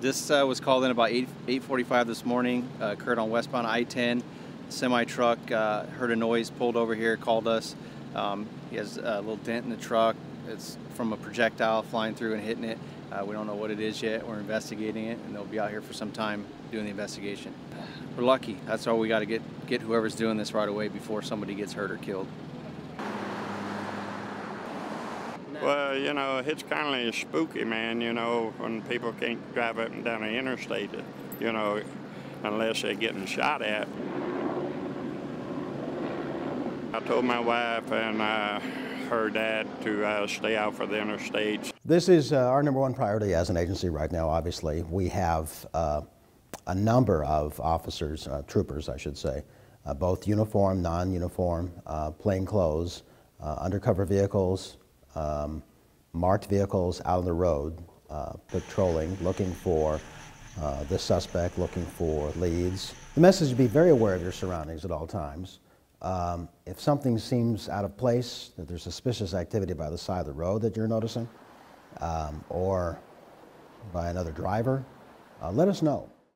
This was called in about 8:45 this morning. Occurred on westbound I-10. Semi-truck heard a noise, pulled over here, called us. He has a little dent in the truck. It's from a projectile flying through and hitting it. We don't know what it is yet. We're investigating it, and they'll be out here for some time doing the investigation. We're lucky. That's all we got to get whoever's doing this right away before somebody gets hurt or killed. Well, you know, it's kind of spooky, man, you know, when people can't drive up and down the interstate, you know, unless they're getting shot at. I told my wife and her dad to stay out for the interstates. This is our number one priority as an agency right now, obviously. We have a number of officers, troopers, I should say, both uniform, non-uniform, plainclothes, undercover vehicles, marked vehicles out on the road, patrolling, looking for the suspect, looking for leads. The message is to be very aware of your surroundings at all times. If something seems out of place, that there's suspicious activity by the side of the road that you're noticing, or by another driver, let us know.